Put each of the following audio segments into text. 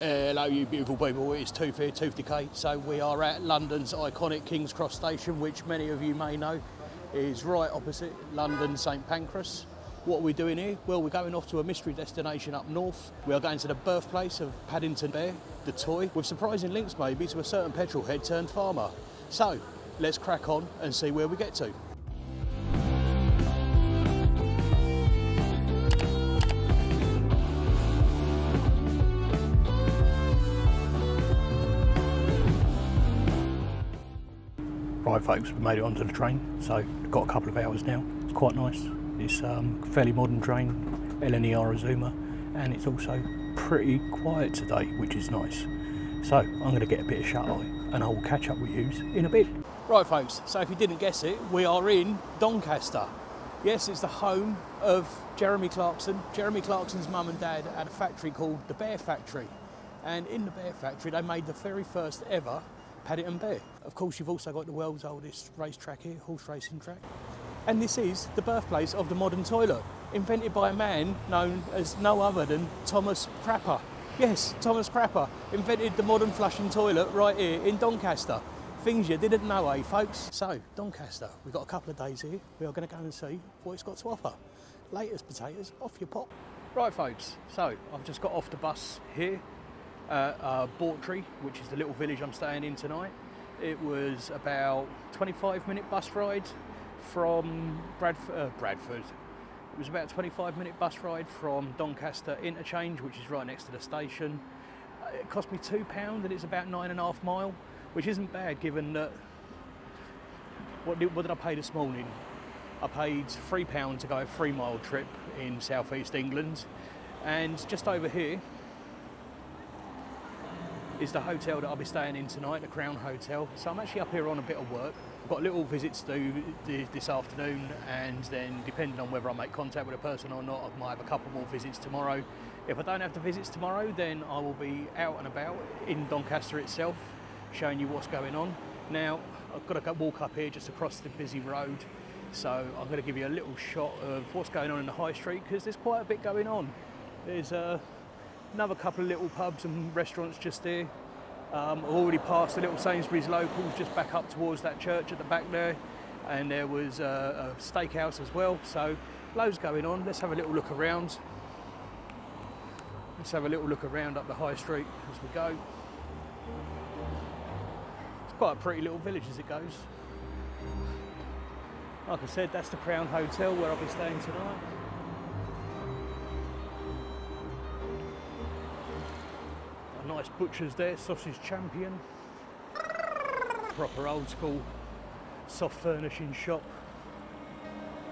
Hello you beautiful people, it's Tooth here, Tooth Decay. So we are at London's iconic King's Cross station, which many of you may know is right opposite London St Pancras. What are we doing here? Well, we're going off to a mystery destination up north. We are going to the birthplace of Paddington Bear, the toy, with surprising links maybe to a certain petrol head turned farmer. So let's crack on and see where we get to. Right folks, we made it onto the train, so we've got a couple of hours now. It's quite nice. It's a fairly modern train, LNER Azuma, and it's also pretty quiet today, which is nice. So I'm going to get a bit of shut eye and I will catch up with you in a bit. Right folks, so if you didn't guess it, we are in Doncaster. Yes, it's the home of Jeremy Clarkson. Jeremy Clarkson's mum and dad had a factory called the Bear Factory, and in the Bear Factory they made the very first ever Paddington Bear. Of course, you've also got the world's oldest racetrack here, horse racing track. And this is the birthplace of the modern toilet, invented by a man known as no other than Thomas Crapper. Yes, Thomas Crapper invented the modern flushing toilet right here in Doncaster. Things you didn't know, eh, folks? So, Doncaster, we've got a couple of days here. We are going to go and see what it's got to offer. Latest potatoes, off your pot. Right, folks, so I've just got off the bus here. Bawtry, which is the little village I'm staying in tonight. It was about 25-minute bus ride from Bradford. It was about 25-minute bus ride from Doncaster Interchange, which is right next to the station. It cost me £2 and it's about 9.5 mile, which isn't bad given that what did I pay this morning? I paid £3 to go a 3 mile trip in southeast England, and just over here is the hotel that I'll be staying in tonight, the Crown Hotel. So I'm actually up here on a bit of work. I've got little visits to do this afternoon, and then depending on whether I make contact with a person or not, I might have a couple more visits tomorrow. If I don't have the visits tomorrow, then I will be out and about in Doncaster itself, showing you what's going on. Now, I've got to go walk up here just across the busy road, so I'm going to give you a little shot of what's going on in the high street, because there's quite a bit going on. There's another couple of little pubs and restaurants just there. I've already passed the little Sainsbury's locals just back up towards that church at the back there, and there was a steakhouse as well, so loads going on. Let's have a little look around. Let's have a little look around up the high street as we go. It's quite a pretty little village as it goes. Like I said, that's the Crown Hotel where I'll be staying tonight. Nice butchers there, Sausage Champion. Proper old school soft furnishing shop.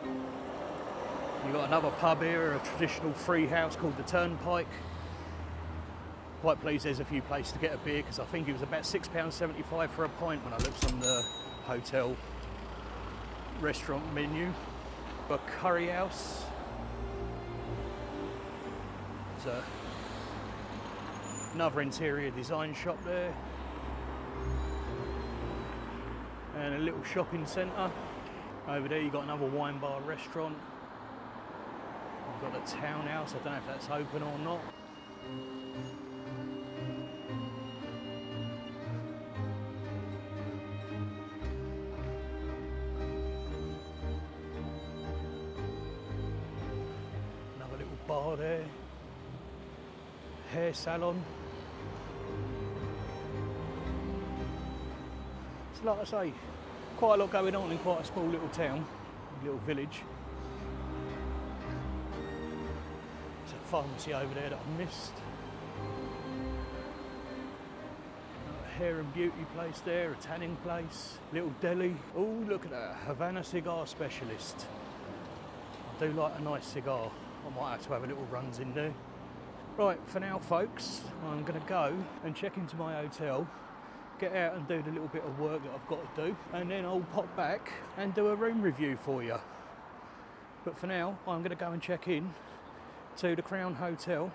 You've got another pub here, a traditional free house called the Turnpike. Quite pleased there's a few places to get a beer, because I think it was about £6.75 for a pint when I looked on the hotel restaurant menu. But curry house. So, another interior design shop there, and a little shopping centre. Over there you've got another wine bar restaurant. You've got a townhouse, I don't know if that's open or not. Another little bar there. Hair salon. Like I say, quite a lot going on in quite a small little town, little village. There's a pharmacy over there that I missed. A hair and beauty place there, a tanning place, little deli. Oh, look at that, Havana Cigar Specialist. I do like a nice cigar. I might have to have a little runs in there. Right, for now, folks, I'm going to go and check into my hotel, get out and do the little bit of work that I've got to do, and then I'll pop back and do a room review for you. But for now, I'm going to go and check in to the Crown Hotel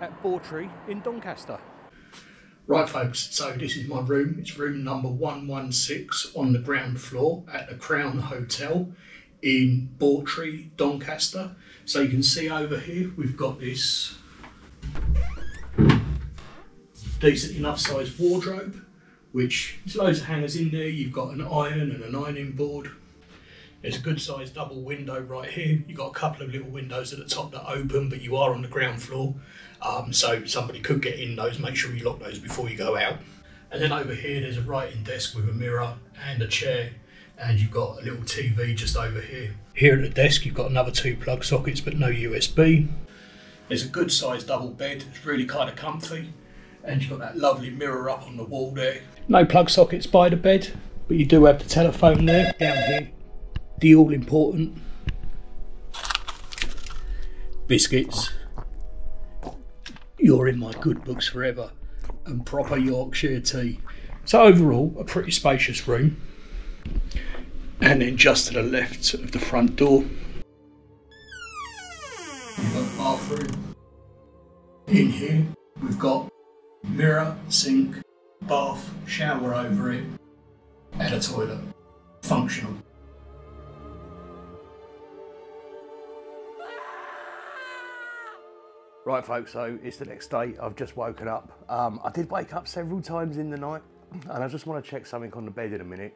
at Bawtry in Doncaster. Right folks, so this is my room. It's room number 116 on the ground floor at the Crown Hotel in Bawtry, Doncaster. So you can see over here we've got this decent enough sized wardrobe, which there's loads of hangers in there. You've got an iron and an ironing board. There's a good sized double window right here. You've got a couple of little windows at the top that open, but you are on the ground floor. So somebody could get in those. Make sure you lock those before you go out. And then over here, there's a writing desk with a mirror and a chair. And you've got a little TV just over here. Here at the desk, you've got another two plug sockets, but no USB. There's a good sized double bed. It's really kind of comfy. And you've got that lovely mirror up on the wall there. No plug sockets by the bed, but you do have the telephone there, down here. The all important biscuits. You're in my good books forever. And proper Yorkshire tea. So overall, a pretty spacious room. And then just to the left of the front door, you've got the bathroom. In here, we've got mirror, sink, bath, shower over it, and a toilet. Functional. Right folks, so it's the next day. I've just woken up. I did wake up several times in the night, and I just want to check something on the bed in a minute.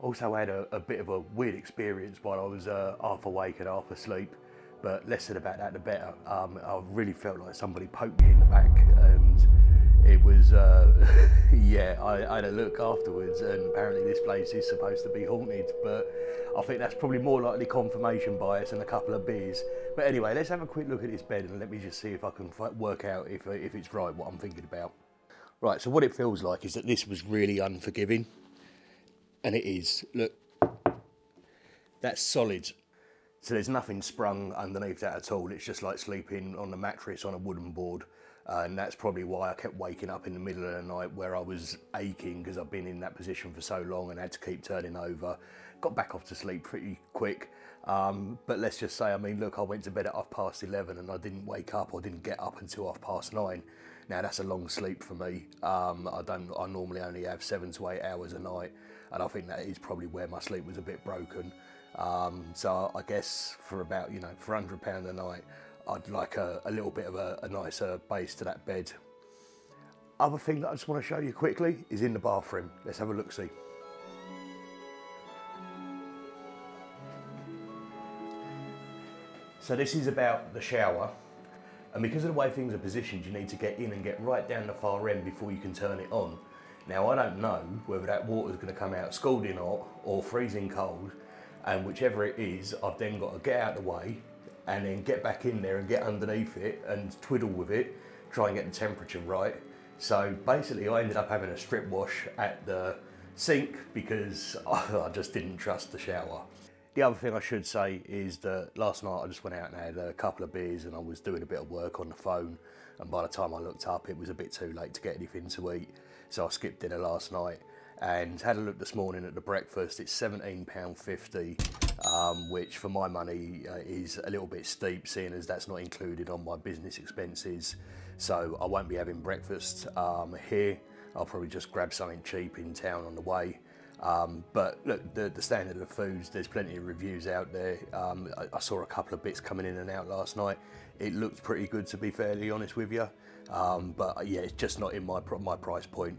Also had a bit of a weird experience while I was half awake and half asleep, but less said about that the better. I really felt like somebody poked me in the back, and it was, yeah, I had a look afterwards, and apparently this place is supposed to be haunted, but I think that's probably more likely confirmation bias and a couple of beers. But anyway, let's have a quick look at this bed and let me just see if I can work out if it's right, what I'm thinking about. Right, so what it feels like is that this was really unforgiving. And it is, look, that's solid. So there's nothing sprung underneath that at all. It's just like sleeping on a mattress on a wooden board. And that's probably why I kept waking up in the middle of the night where I was aching, because I've been in that position for so long and had to keep turning over. Got back off to sleep pretty quick. But let's just say, I mean, look, I went to bed at 11:30 and I didn't wake up or didn't get up until 9:30. Now that's a long sleep for me. I normally only have 7 to 8 hours a night. And I think that is probably where my sleep was a bit broken. So I guess for about, you know, for £100 a night, I'd like a little bit of a nicer base to that bed. Other thing that I just want to show you quickly is in the bathroom. Let's have a look-see. So this is about the shower. And because of the way things are positioned, you need to get in and get right down the far end before you can turn it on. Now, I don't know whether that water's going to come out scalding hot or freezing cold, and whichever it is, I've then got to get out of the way and then get back in there and get underneath it and twiddle with it, try and get the temperature right. So basically, I ended up having a strip wash at the sink because I just didn't trust the shower. The other thing I should say is that last night I just went out and had a couple of beers, and I was doing a bit of work on the phone, and by the time I looked up, it was a bit too late to get anything to eat. So I skipped dinner last night and had a look this morning at the breakfast. It's £17.50, which for my money is a little bit steep, seeing as that's not included on my business expenses. So I won't be having breakfast here. I'll probably just grab something cheap in town on the way. But look, the standard of foods, there's plenty of reviews out there. I saw a couple of bits coming in and out last night. It looked pretty good, to be fairly honest with you. But yeah, it's just not in my price point.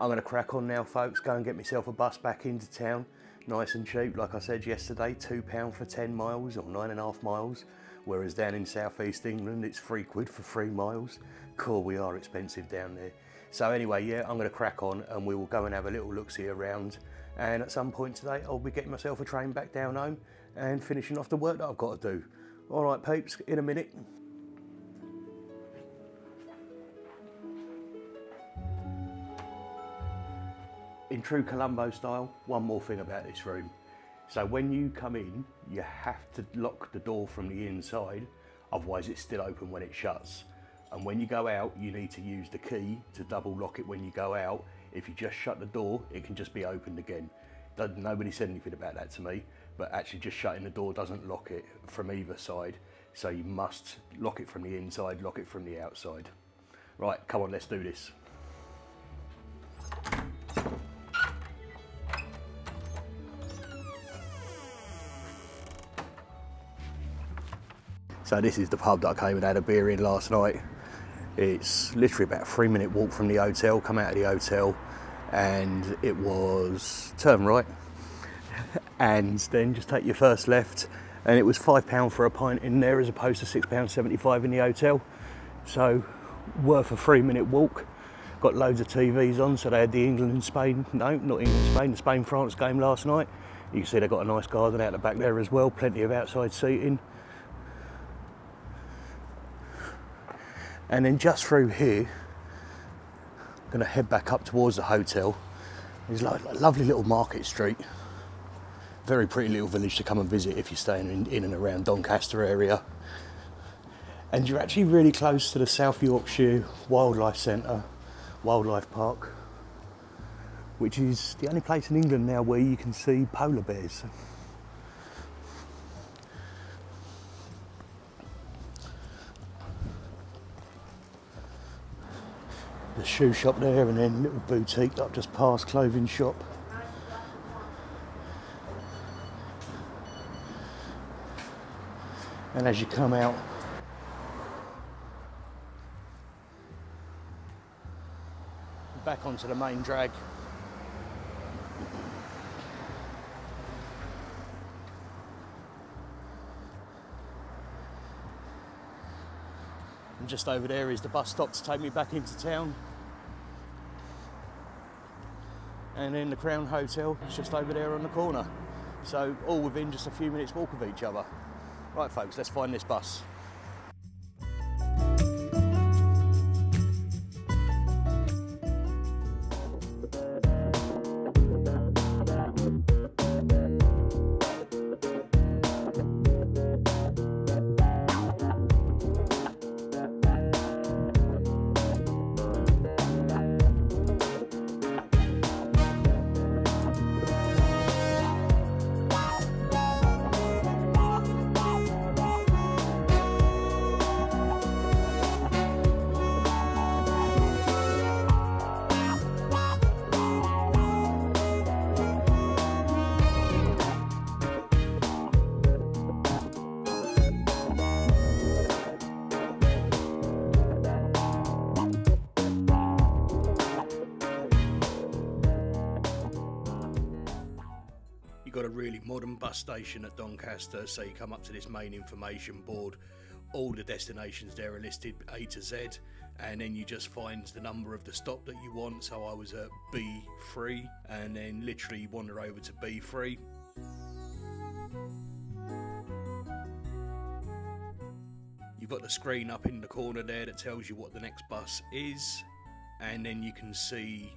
I'm gonna crack on now, folks. Go and get myself a bus back into town. Nice and cheap, like I said yesterday, £2 for 10 miles or 9.5 miles. Whereas down in southeast England, it's £3 for 3 miles. Cool, we are expensive down there. So anyway, yeah, I'm gonna crack on and we will go and have a little look-see around. And at some point today, I'll be getting myself a train back down home and finishing off the work that I've got to do. All right, peeps, in a minute. In true Columbo style, one more thing about this room. So when you come in, you have to lock the door from the inside, otherwise it's still open when it shuts. And when you go out, you need to use the key to double lock it when you go out. If you just shut the door, it can just be opened again. Nobody said anything about that to me, but actually just shutting the door doesn't lock it from either side. So you must lock it from the inside, lock it from the outside. Right, come on, let's do this. So this is the pub that I came and had a beer in last night. It's literally about a 3-minute walk from the hotel. Come out of the hotel and it was turn right and then just take your first left, and it was £5 for a pint in there as opposed to £6.75 in the hotel. So worth a 3-minute walk. Got loads of TVs on, so they had the England and Spain, no, not England and Spain, the Spain-France game last night. You can see they've got a nice garden out the back there as well, plenty of outside seating. And then just through here, I'm gonna head back up towards the hotel. There's like a lovely little market street. Very pretty little village to come and visit if you're staying in and around Doncaster area. And you're actually really close to the South Yorkshire Wildlife Centre, Wildlife Park, which is the only place in England now where you can see polar bears. The shoe shop there, and then little boutique up just past, clothing shop. And as you come out, back onto the main drag. And just over there is the bus stop to take me back into town. And then the Crown Hotel is just over there on the corner. So all within just a few minutes walk of each other. Right folks, let's find this bus. Got a really modern bus station at Doncaster, so you come up to this main information board. All the destinations there are listed A to Z, and then you just find the number of the stop that you want. So I was at B3 and then literally wander over to B3. You've got the screen up in the corner there that tells you what the next bus is, and then you can see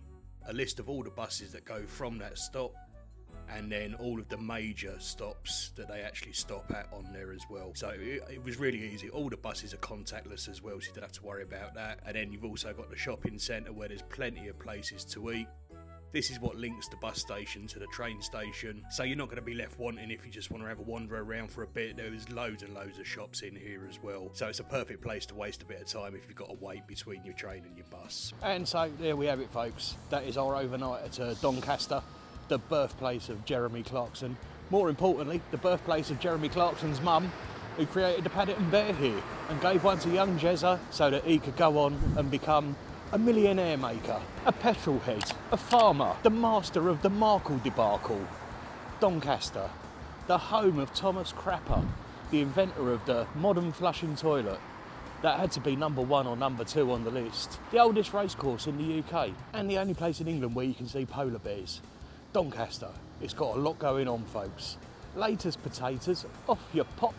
a list of all the buses that go from that stop, and then all of the major stops that they actually stop at on there as well. So it was really easy. All the buses are contactless as well, so you don't have to worry about that. And then you've also got the shopping centre where there's plenty of places to eat. This is what links the bus station to the train station, so you're not going to be left wanting if you just want to have a wander around for a bit. There's loads and loads of shops in here as well, so it's a perfect place to waste a bit of time if you've got to wait between your train and your bus. And so there we have it folks, that is our overnight at Doncaster, the birthplace of Jeremy Clarkson. More importantly, the birthplace of Jeremy Clarkson's mum, who created the Paddington Bear here and gave one to young Jezza so that he could go on and become a millionaire maker, a petrol head, a farmer, the master of the Markle debacle. Doncaster, the home of Thomas Crapper, the inventor of the modern flushing toilet. That had to be number 1 or number 2 on the list. The oldest racecourse in the UK and the only place in England where you can see polar bears. Doncaster, it's got a lot going on folks. Latest potatoes, off your pop.